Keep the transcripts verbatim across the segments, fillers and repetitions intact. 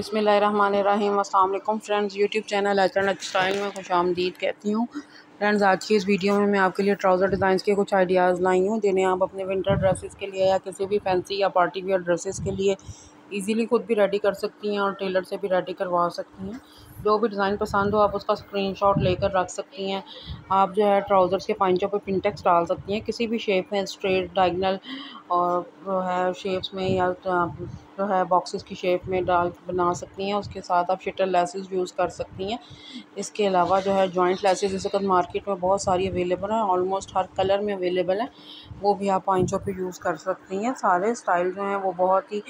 बिस्मिल्लाहिर्रहमानिर्रहीम। अस्सलाम वालेकुम friends, YouTube channel alternate style में खुश आमदीद कहती हूँ। फ्रेंड्स, आज की इस वीडियो में मैं आपके लिए ट्राउज़र डिज़ाइंस के कुछ आइडियाज़ लाई हूँ जिन्हें आप अपने विंटर ड्रेसेस के लिए या किसी भी फैंसी या पार्टी वेयर ड्रेसेस के लिए ईज़िली खुद भी रेडी कर सकती हैं और टेलर से भी रेडी करवा सकती हैं। जो भी डिज़ाइन पसंद हो आप उसका स्क्रीनशॉट लेकर रख सकती हैं। आप जो है ट्राउज़र्स के पंचों पे पिनटेक्स डाल सकती हैं किसी भी शेप में, स्ट्रेट, डायगनल और जो है शेप्स में या जो है बॉक्सेस की शेप में डाल बना सकती हैं। उसके साथ आप शटर लेसेस यूज़ कर सकती हैं। इसके अलावा जो है जॉइंट लेसेस इस वक्त मार्केट में बहुत सारी अवेलेबल हैं, ऑलमोस्ट हर कलर में अवेलेबल है, वो भी आप पंचों पे यूज़ कर सकती हैं। सारे स्टाइल जो हैं वो बहुत ही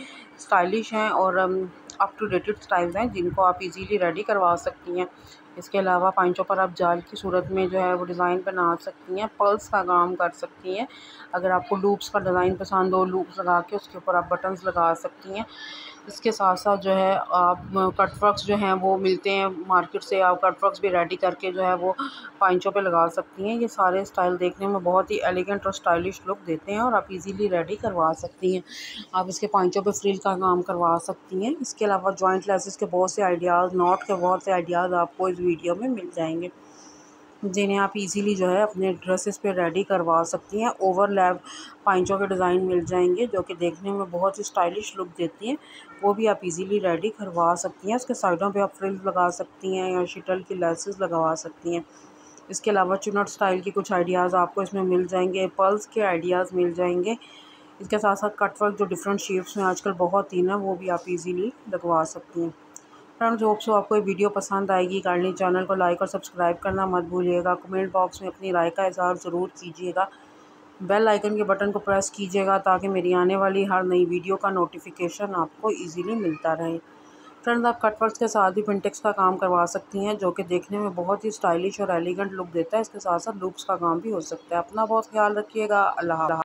स्टाइलिश हैं और अप टू डेटेड स्टाइल्स हैं जिनको आप इजीली रेडी करवा सकती हैं। इसके अलावा पंचों पर आप जाल की सूरत में जो है वो डिज़ाइन बना सकती हैं, पर्ल्स का काम कर सकती हैं। अगर आपको लूप्स का डिज़ाइन पसंद हो, लूप्स लगा के उसके ऊपर आप बटन्स लगा सकती हैं। इसके साथ साथ जो है आप कटवर्क्स जो हैं वो मिलते हैं मार्केट से, आप कटवर्क्स भी रेडी करके जो है वो पंचों पे लगा सकती हैं। ये सारे स्टाइल देखने में बहुत ही एलिगेंट और स्टाइलिश लुक देते हैं और आप इजीली रेडी करवा सकती हैं। आप इसके पंचों पे फ्रिल का काम करवा सकती हैं। इसके अलावा जॉइंट लेसेस के बहुत से आइडियाज़, नॉट के बहुत से आइडियाज़ आपको इस वीडियो में मिल जाएंगे जिन्हें आप इजीली जो है अपने ड्रेसेस पे रेडी करवा सकती हैं। ओवरलैप पंचों के डिज़ाइन मिल जाएंगे जो कि देखने में बहुत ही स्टाइलिश लुक देती हैं, वो भी आप इजीली रेडी करवा सकती हैं। उसके साइडों पे आप फ्रिल्स लगा सकती हैं या शटल की लेसेस लगवा सकती हैं। इसके अलावा चुनट स्टाइल के कुछ आइडियाज़ आपको इसमें मिल जाएंगे, पर्ल्स के आइडियाज़ मिल जाएंगे। इसके साथ साथ कटवर्क जो डिफरेंट शेप्स में आजकल बहुत ही ना, वो भी आप इजीली लगवा सकती हैं। फ्रेंड्स, होप सो आपको ये वीडियो पसंद आएगी। काइंडली चैनल को लाइक और सब्सक्राइब करना मत भूलिएगा। कमेंट बॉक्स में अपनी राय का इजहार ज़रूर कीजिएगा। बेल आइकन के बटन को प्रेस कीजिएगा ताकि मेरी आने वाली हर नई वीडियो का नोटिफिकेशन आपको इजीली मिलता रहे। फ्रेंड्स, आप कटवर्क्स के साथ भी पिनटेक्स का काम करवा सकती हैं जो कि देखने में बहुत ही स्टाइलिश और एलिगेंट लुक देता है। इसके साथ साथ लुक्स का काम भी हो सकता है। अपना बहुत ख्याल रखिएगा। अल्लाह हाफ़िज़।